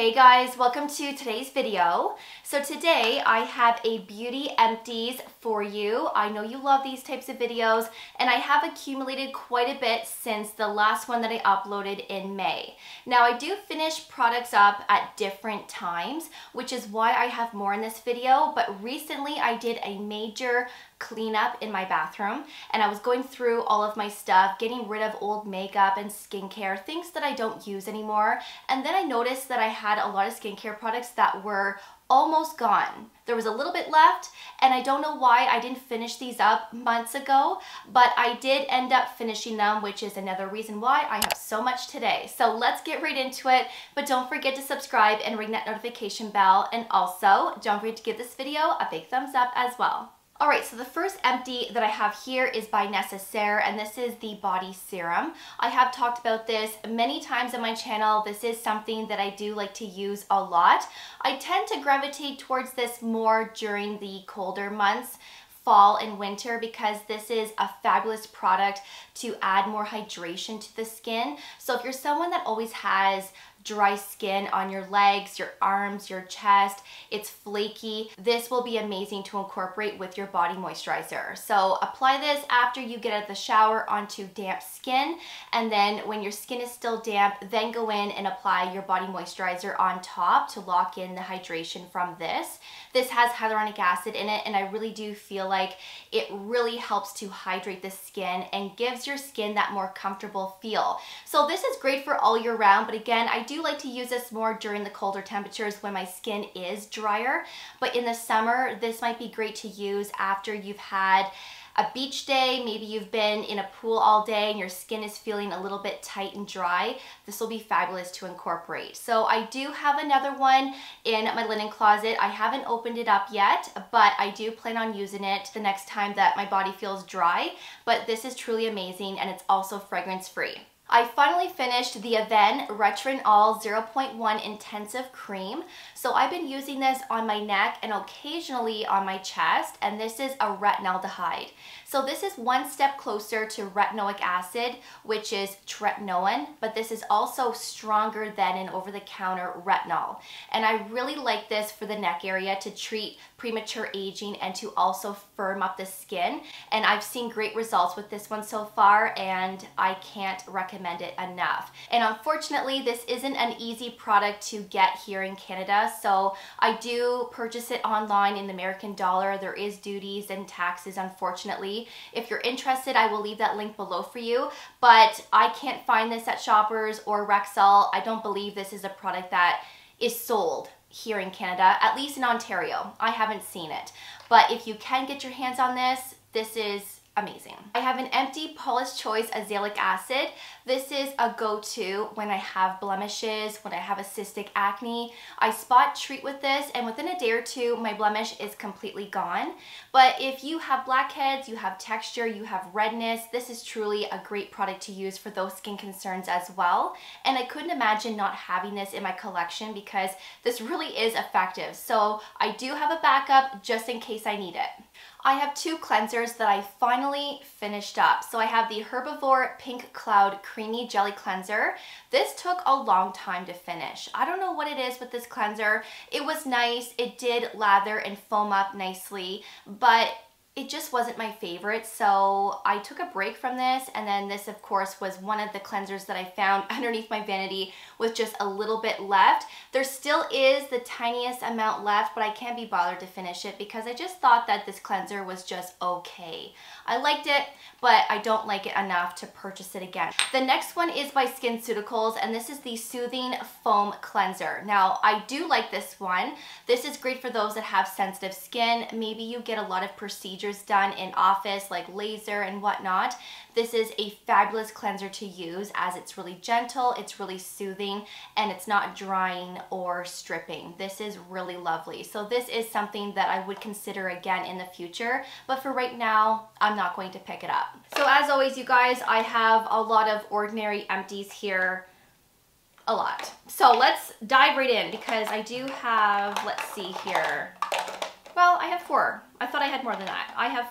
Hey guys, welcome to today's video. So today I have a beauty empties for you. I know you love these types of videos and I have accumulated quite a bit since the last one that I uploaded in May. Now I do finish products up at different times, which is why I have more in this video, but recently I did a major cleanup in my bathroom and I was going through all of my stuff, getting rid of old makeup and skincare, things that I don't use anymore, and then I noticed that I had a lot of skincare products that were almost gone. There was a little bit left and I don't know why I didn't finish these up months ago, but I did end up finishing them, which is another reason why I have so much today. So let's get right into it, but don't forget to subscribe and ring that notification bell, and also don't forget to give this video a big thumbs up as well. Alright, so the first empty that I have here is by Necessaire, and this is the body serum. I have talked about this many times on my channel. This is something that I do like to use a lot. I tend to gravitate towards this more during the colder months, fall and winter, because this is a fabulous product to add more hydration to the skin. So if you're someone that always has dry skin on your legs, your arms, your chest, it's flaky, this will be amazing to incorporate with your body moisturizer. So apply this after you get out of the shower onto damp skin, and then when your skin is still damp, then go in and apply your body moisturizer on top to lock in the hydration from this. This has hyaluronic acid in it, and I really do feel like it really helps to hydrate the skin and gives your skin that more comfortable feel. So this is great for all year round, but again, I do like to use this more during the colder temperatures when my skin is drier, but in the summer this might be great to use after you've had a beach day, maybe you've been in a pool all day and your skin is feeling a little bit tight and dry. This will be fabulous to incorporate. So I do have another one in my linen closet. I haven't opened it up yet, but I do plan on using it the next time that my body feels dry, but this is truly amazing and it's also fragrance free. I finally finished the Avène RetrinAL 0.1 Intensive Cream. So I've been using this on my neck and occasionally on my chest, and this is a retinaldehyde. So this is one step closer to retinoic acid, which is tretinoin, but this is also stronger than an over-the-counter retinol. And I really like this for the neck area to treat premature aging and to also firm up the skin. And I've seen great results with this one so far, and I can't recommend it enough. And unfortunately this isn't an easy product to get here in Canada, so I do purchase it online in the American dollar. There is duties and taxes, unfortunately. If you're interested, I will leave that link below for you, but I can't find this at Shoppers or Rexall. I don't believe this is a product that is sold here in Canada, at least in Ontario. I haven't seen it, but if you can get your hands on this, this is amazing. I have an empty Paula's Choice Azelaic Acid. This is a go-to when I have blemishes, when I have a cystic acne. I spot treat with this, and within a day or two my blemish is completely gone. But if you have blackheads, you have texture, you have redness, this is truly a great product to use for those skin concerns as well. And I couldn't imagine not having this in my collection because this really is effective. So I do have a backup just in case I need it. I have two cleansers that I finally finished up. So I have the Herbivore Pink Cloud Creamy Jelly Cleanser. This took a long time to finish. I don't know what it is with this cleanser. It was nice, it did lather and foam up nicely, but it just wasn't my favorite, so I took a break from this, and then this of course was one of the cleansers that I found underneath my vanity with just a little bit left. There still is the tiniest amount left, but I can't be bothered to finish it because I just thought that this cleanser was just okay. I liked it, but I don't like it enough to purchase it again. The next one is by SkinCeuticals, and this is the Soothing Foam Cleanser. Now I do like this one. This is great for those that have sensitive skin. Maybe you get a lot of procedures done in office, like laser and whatnot. This is a fabulous cleanser to use as it's really gentle, it's really soothing, and it's not drying or stripping. This is really lovely. So this is something that I would consider again in the future, but for right now, I'm not going to pick it up. So as always, you guys, I have a lot of ordinary empties here. A lot. So let's dive right in because I do have, let's see here. Well, I have four. I thought I had more than that. I have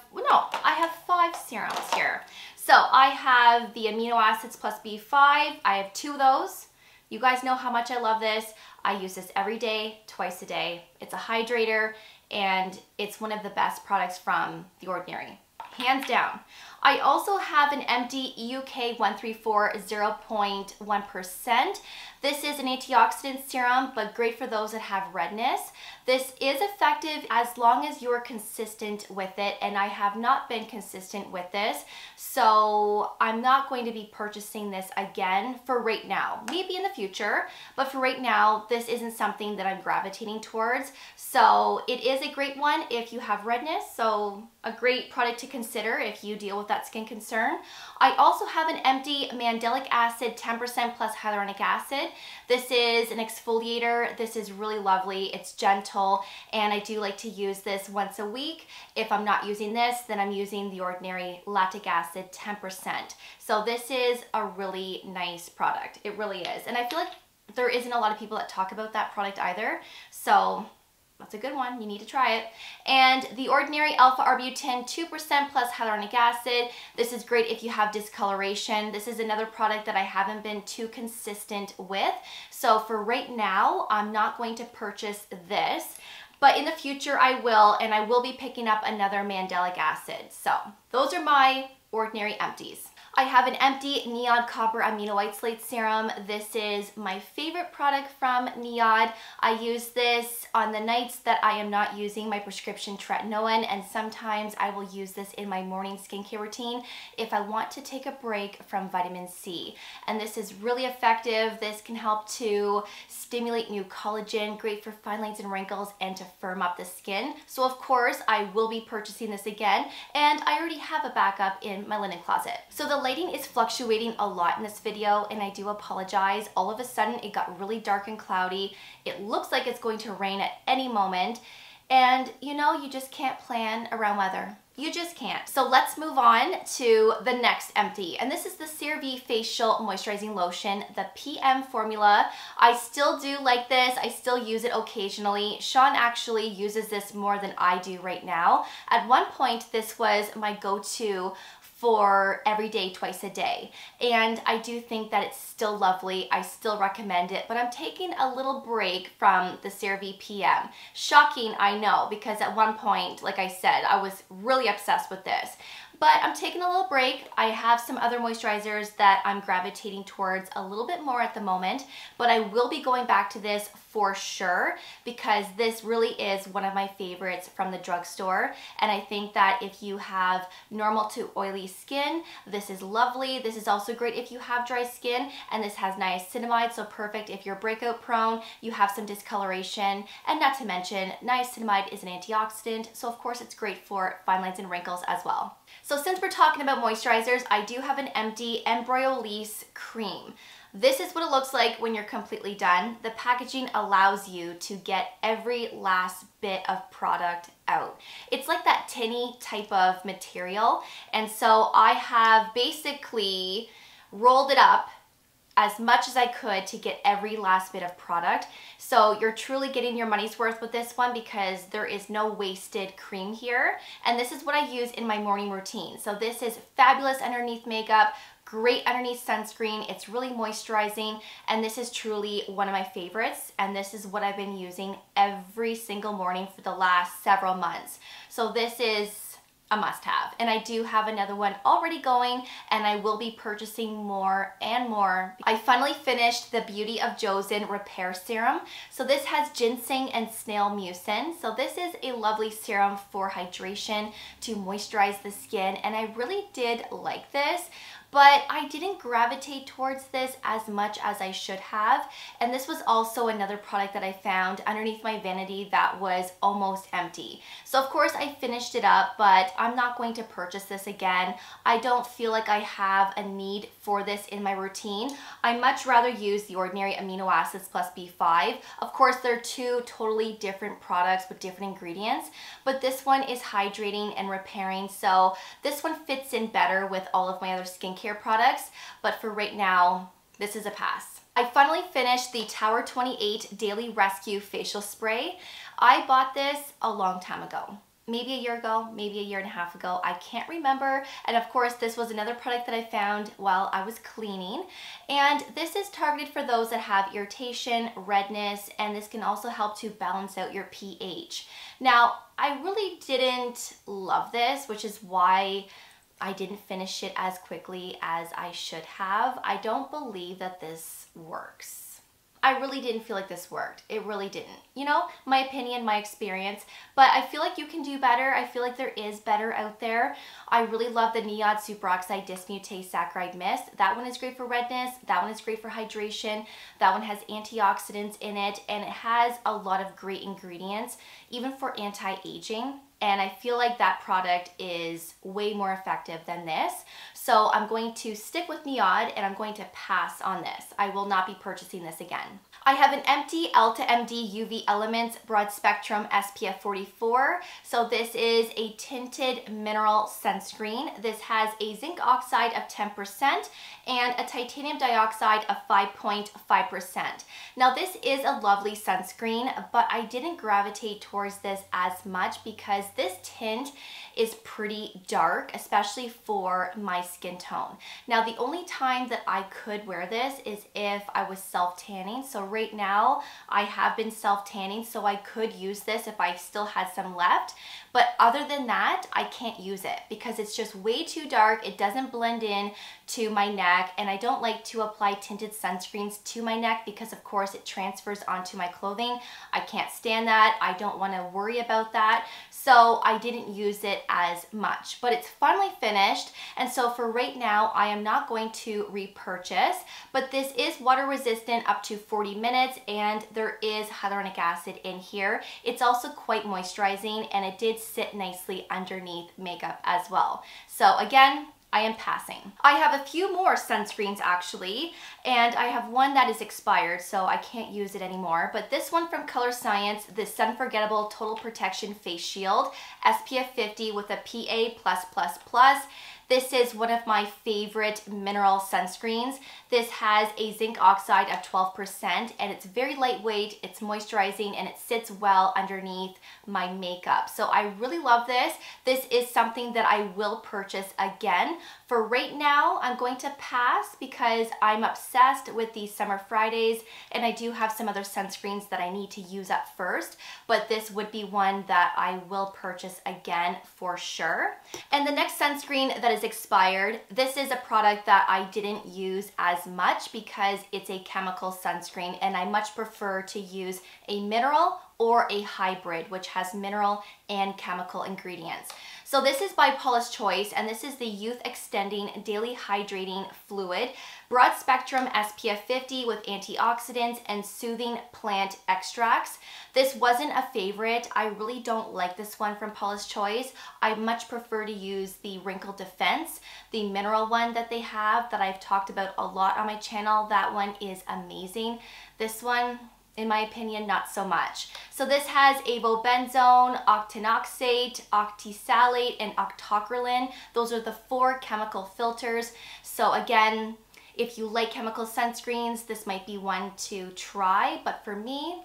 five serums here. So I have the amino acids plus B5. I have two of those, You guys know how much I love this. I use this every day, twice a day. It's a hydrator and it's one of the best products from The Ordinary, hands down. I also have an empty EUK 134 0.1%. This is an antioxidant serum, but great for those that have redness. This is effective as long as you're consistent with it, and I have not been consistent with this, so I'm not going to be purchasing this again for right now. Maybe in the future, but for right now, this isn't something that I'm gravitating towards. So it is a great one if you have redness, so a great product to consider if you deal with that skin concern. I also have an empty Mandelic Acid 10% plus hyaluronic acid. This is an exfoliator. This is really lovely. It's gentle, and I do like to use this once a week. If I'm not using this, then I'm using The Ordinary Lactic Acid 10%. So this is a really nice product. It really is. And I feel like there isn't a lot of people that talk about that product either. So that's a good one. You need to try it. And The Ordinary Alpha Arbutin 2% plus hyaluronic acid. This is great if you have discoloration. This is another product that I haven't been too consistent with. So for right now, I'm not going to purchase this. But in the future, I will, and I will be picking up another Mandelic Acid. So those are my Ordinary empties. I have an empty NIOD Copper Amino White Slate Serum. This is my favorite product from NIOD. I use this on the nights that I am not using my prescription tretinoin, and sometimes I will use this in my morning skincare routine if I want to take a break from vitamin C. And this is really effective. This can help to stimulate new collagen, great for fine lines and wrinkles, and to firm up the skin. So of course, I will be purchasing this again, and I already have a backup in my linen closet. So the lighting is fluctuating a lot in this video, and I do apologize. All of a sudden it got really dark and cloudy. It looks like it's going to rain at any moment, and you know, you just can't plan around weather. You just can't. So let's move on to the next empty, and this is the CeraVe Facial Moisturizing Lotion, the PM formula. I still do like this. I still use it occasionally. Sean actually uses this more than I do right now. At one point, this was my go-to for every day, twice a day. And I do think that it's still lovely. I still recommend it, but I'm taking a little break from the CeraVe PM. Shocking, I know, because at one point, like I said, I was really obsessed with this. But I'm taking a little break. I have some other moisturizers that I'm gravitating towards a little bit more at the moment, but I will be going back to this for sure, because this really is one of my favorites from the drugstore. And I think that if you have normal to oily skin, this is lovely. This is also great if you have dry skin, and this has niacinamide, so perfect if you're breakout prone, you have some discoloration, and not to mention niacinamide is an antioxidant, so of course it's great for fine lines and wrinkles as well. So since we're talking about moisturizers, I do have an empty Embryolisse cream. This is what it looks like when you're completely done. The packaging allows you to get every last bit of product out. It's like that tinny type of material, and so I have basically rolled it up as much as I could to get every last bit of product. So you're truly getting your money's worth with this one, because there is no wasted cream here. And this is what I use in my morning routine. So this is fabulous underneath makeup, great underneath sunscreen. It's really moisturizing, and this is truly one of my favorites. And this is what I've been using every single morning for the last several months. So this is a must-have, and I do have another one already going, and I will be purchasing more and more. I finally finished the Beauty of Joseon Repair Serum. So this has ginseng and snail mucin. So this is a lovely serum for hydration to moisturize the skin, and I really did like this, but I didn't gravitate towards this as much as I should have. And this was also another product that I found underneath my vanity that was almost empty. So of course I finished it up, but I'm not going to purchase this again. I don't feel like I have a need for this in my routine. I much rather use The Ordinary Amino Acids Plus B5. Of course, they're two totally different products with different ingredients, but this one is hydrating and repairing. So this one fits in better with all of my other skincare products, but for right now, this is a pass. I finally finished the Tower 28 Daily Rescue Facial Spray. I bought this a long time ago. maybe a year ago, maybe a year and a half ago. I can't remember. And of course, this was another product that I found while I was cleaning. And this is targeted for those that have irritation, redness, and this can also help to balance out your pH. Now, I really didn't love this, which is why I didn't finish it as quickly as I should have. I don't believe that this works. I really didn't feel like this worked. It really didn't. You know, my opinion, my experience, but I feel like you can do better. I feel like there is better out there. I really love the NIOD Superoxide Dismutase Saccharide Mist. That one is great for redness. That one is great for hydration. That one has antioxidants in it, and it has a lot of great ingredients, even for anti-aging. And I feel like that product is way more effective than this. So I'm going to stick with NIOD and I'm going to pass on this. I will not be purchasing this again. I have an empty EltaMD UV Elements Broad Spectrum SPF 44. So this is a tinted mineral sunscreen. This has a zinc oxide of 10% and a titanium dioxide of 5.5%. Now this is a lovely sunscreen, but I didn't gravitate towards this as much because this tint is pretty dark, especially for my skin tone. Now the only time that I could wear this is if I was self-tanning. So right now I have been self-tanning, so I could use this if I still had some left, but other than that I can't use it because it's just way too dark. It doesn't blend in to my neck, and I don't like to apply tinted sunscreens to my neck because of course it transfers onto my clothing. I can't stand that. I don't want to worry about that, so I didn't use it as much, but it's finally finished, and so for right now I am not going to repurchase. But this is water resistant up to 40 minutes, and there is hyaluronic acid in here. It's also quite moisturizing, and it did sit nicely underneath makeup as well. So again, I am passing. I have a few more sunscreens actually, and I have one that is expired, so I can't use it anymore. But this one from Colorescience, the Sunforgettable Total Protection Face Shield, SPF 50 with a PA+++. This is one of my favorite mineral sunscreens. This has a zinc oxide of 12%, and it's very lightweight, it's moisturizing, and it sits well underneath my makeup. So I really love this. This is something that I will purchase again. For right now, I'm going to pass because I'm obsessed with these Summer Fridays, and I do have some other sunscreens that I need to use up first, but this would be one that I will purchase again for sure. And the next sunscreen that is expired, this is a product that I didn't use as much because it's a chemical sunscreen, and I much prefer to use a mineral or a hybrid, which has mineral and chemical ingredients. So this is by Paula's Choice, and this is the Youth Extending Daily Hydrating Fluid, Broad Spectrum SPF 50 with antioxidants and soothing plant extracts. This wasn't a favorite. I really don't like this one from Paula's Choice. I much prefer to use the Wrinkle Defense, the mineral one that they have that I've talked about a lot on my channel. That one is amazing. This one, in my opinion, not so much. So this has Avobenzone, Octinoxate, Octisalate, and Octocrylin. Those are the four chemical filters. So again, if you like chemical sunscreens, this might be one to try, but for me,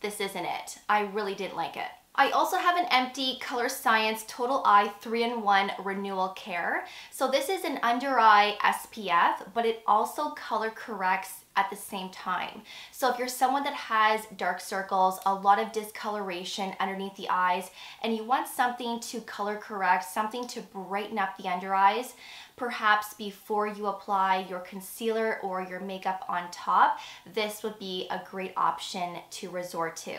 this isn't it. I really didn't like it. I also have an empty Colorescience Total Eye 3-in-1 Renewal Care. So this is an under-eye SPF, but it also color corrects at the same time. So if you're someone that has dark circles, a lot of discoloration underneath the eyes, and you want something to color correct, something to brighten up the under eyes, perhaps before you apply your concealer or your makeup on top, this would be a great option to resort to.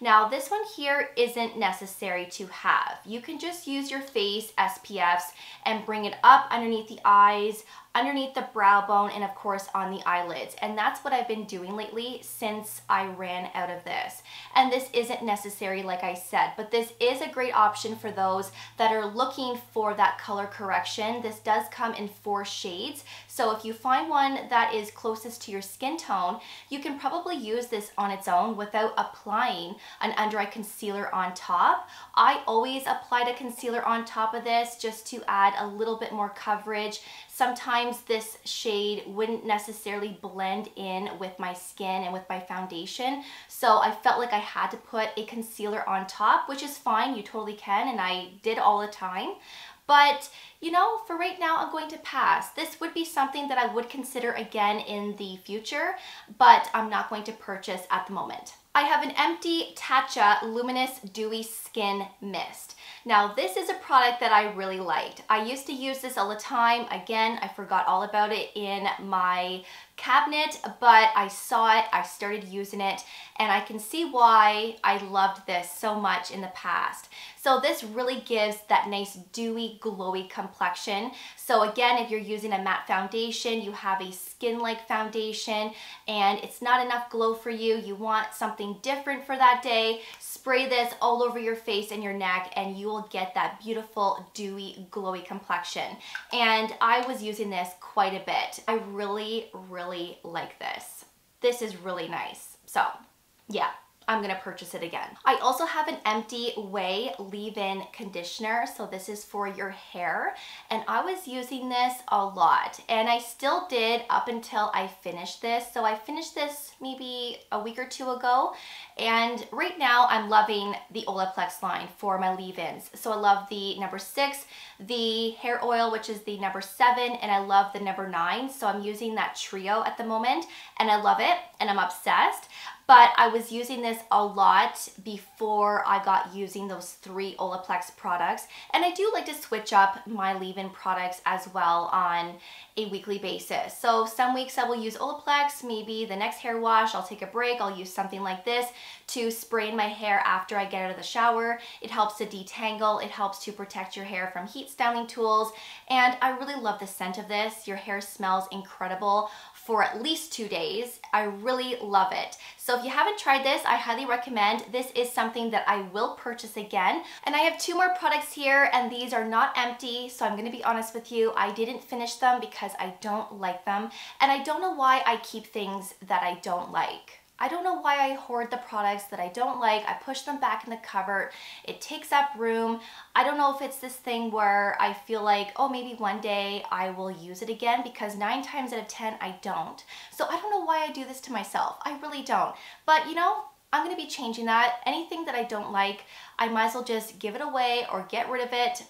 Now this one here isn't necessary to have. You can just use your face SPFs and bring it up underneath the eyes, underneath the brow bone, and of course on the eyelids. And that's what I've been doing lately since I ran out of this. And this isn't necessary, like I said, but this is a great option for those that are looking for that color correction. This does come in 4 shades. So if you find one that is closest to your skin tone, you can probably use this on its own without applying an under eye concealer on top. I always applied a concealer on top of this just to add a little bit more coverage, Sometimes this shade wouldn't necessarily blend in with my skin and with my foundation, so I felt like I had to put a concealer on top, which is fine, you totally can, and I did all the time. But, you know, for right now, I'm going to pass. This would be something that I would consider again in the future, but I'm not going to purchase at the moment. I have an empty Tatcha Luminous Dewy Skin Mist. Now, this is a product that I really liked. I used to use this all the time. Again, I forgot all about it in my cabinet, but I saw it, I started using it, and I can see why I loved this so much in the past. So this really gives that nice dewy, glowy complexion. So again, if you're using a matte foundation, you have a skin-like foundation, and it's not enough glow for you, you want something different for that day, spray this all over your face and your neck, and you will get that beautiful, dewy, glowy complexion. And I was using this quite a bit. I really like this. This is really nice. So yeah, I'm gonna purchase it again. I also have an empty Way leave-in conditioner. So this is for your hair, and I was using this a lot, and I still did up until I finished this. So I finished this maybe a week or two ago, and right now I'm loving the Olaplex line for my leave-ins. So I love the number 6, the hair oil, which is the number 7, and I love the number 9. So I'm using that trio at the moment, and I love it, and I'm obsessed. But I was using this a lot before I got using those 3 Olaplex products. And I do like to switch up my leave-in products as well on a weekly basis. So some weeks I will use Olaplex, maybe the next hair wash, I'll take a break, I'll use something like this to spray in my hair after I get out of the shower. It helps to detangle, it helps to protect your hair from heat styling tools. And I really love the scent of this. Your hair smells incredible for at least 2 days. I really love it. So if you haven't tried this, I highly recommend. This is something that I will purchase again. And I have 2 more products here, and these are not empty, so I'm gonna be honest with you, I didn't finish them because I don't like them, and I don't know why I keep things that I don't like. I don't know why I hoard the products that I don't like. I push them back in the cupboard. It takes up room. I don't know if it's this thing where I feel like, oh, maybe one day I will use it again, because 9 times out of 10, I don't. So I don't know why I do this to myself. I really don't. But you know, I'm gonna be changing that. Anything that I don't like, I might as well just give it away or get rid of it.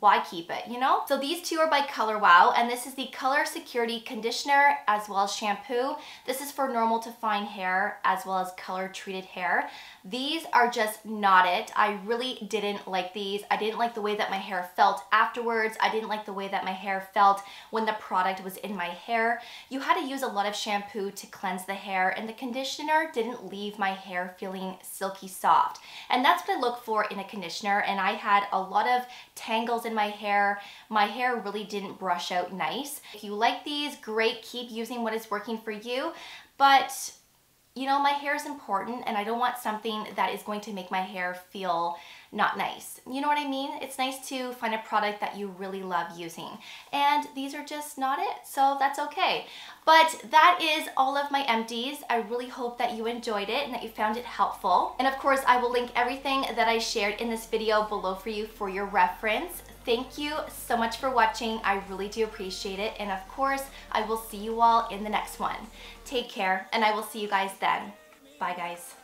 Why keep it, you know? So these 2 are by Color Wow, and this is the Color Security Conditioner as well as shampoo. This is for normal to fine hair as well as color treated hair. These are just not it. I really didn't like these. I didn't like the way that my hair felt afterwards. I didn't like the way that my hair felt when the product was in my hair. You had to use a lot of shampoo to cleanse the hair, and the conditioner didn't leave my hair feeling silky soft. And that's what I look for in a conditioner, and I had a lot of tangles in my hair. My hair really didn't brush out nice. If you like these, great, keep using what is working for you, but you know, my hair is important, and I don't want something that is going to make my hair feel not nice. You know what I mean? It's nice to find a product that you really love using, and these are just not it, so that's okay. But that is all of my empties. I really hope that you enjoyed it and that you found it helpful. And of course, I will link everything that I shared in this video below for you for your reference. Thank you so much for watching. I really do appreciate it. And of course, I will see you all in the next one. Take care, and I will see you guys then. Bye, guys.